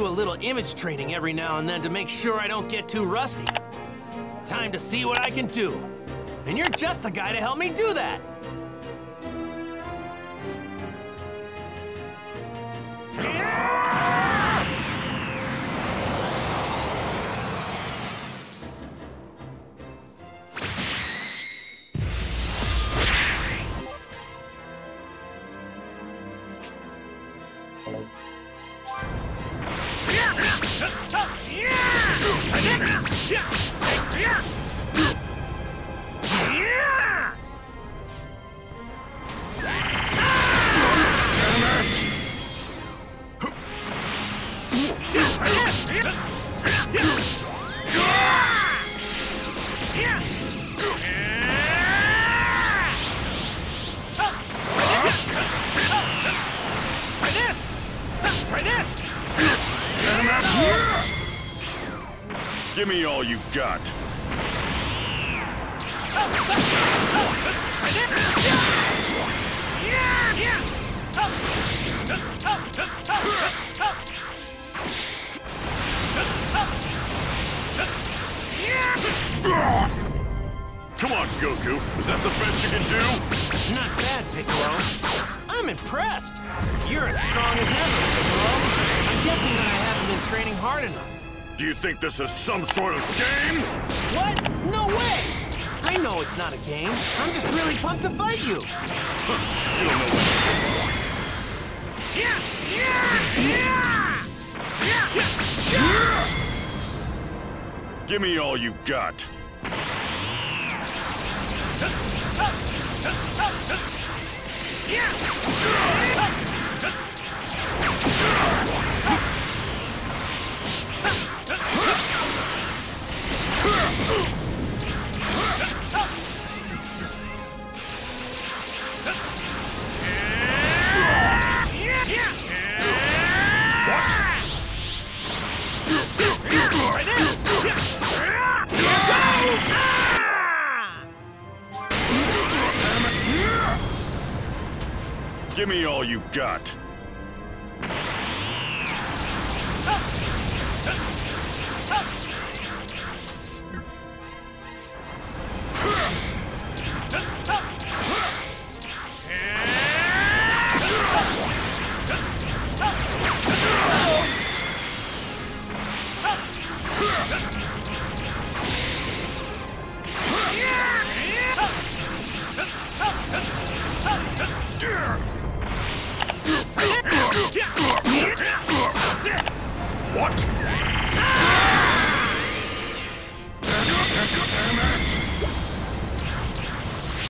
do a little image training every now and then to make sure I don't get too rusty. Time to see what I can do. And you're just the guy to help me do that. Give me all you've got. Come on, Goku. Is that the best you can do? Not bad, Piccolo. I'm impressed. You're as strong as ever, Piccolo. I'm guessing that I haven't been training hard enough. Do you think this is some sort of game? What? No way! I know it's not a game. I'm just really pumped to fight you. Give me all you got. Give me all you got.